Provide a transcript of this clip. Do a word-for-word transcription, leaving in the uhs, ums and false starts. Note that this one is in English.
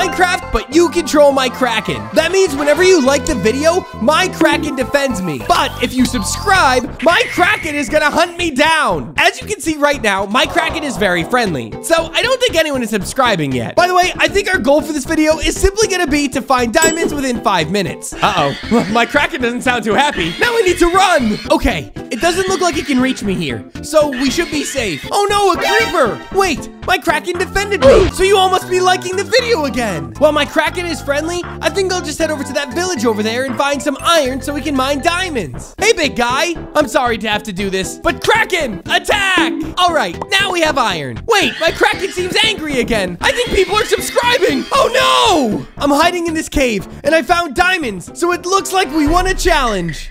Minecraft, but you control my Kraken. That means whenever you like the video, my Kraken defends me. But if you subscribe, my Kraken is gonna hunt me down. As you can see right now, my Kraken is very friendly. So I don't think anyone is subscribing yet. By the way, I think our goal for this video is simply gonna be to find diamonds within five minutes. Uh-oh, my Kraken doesn't sound too happy. Now we need to run. Okay, it doesn't look like it can reach me here. So we should be safe. Oh no, a creeper. Wait, my Kraken defended me. So you all must be liking the video again. While my Kraken is friendly, I think I'll just head over to that village over there and find some iron so we can mine diamonds. Hey, big guy. I'm sorry to have to do this, but Kraken, attack. All right, now we have iron. Wait, my Kraken seems angry again. I think people are subscribing. Oh no! I'm hiding in this cave and I found diamonds, so it looks like we won a challenge.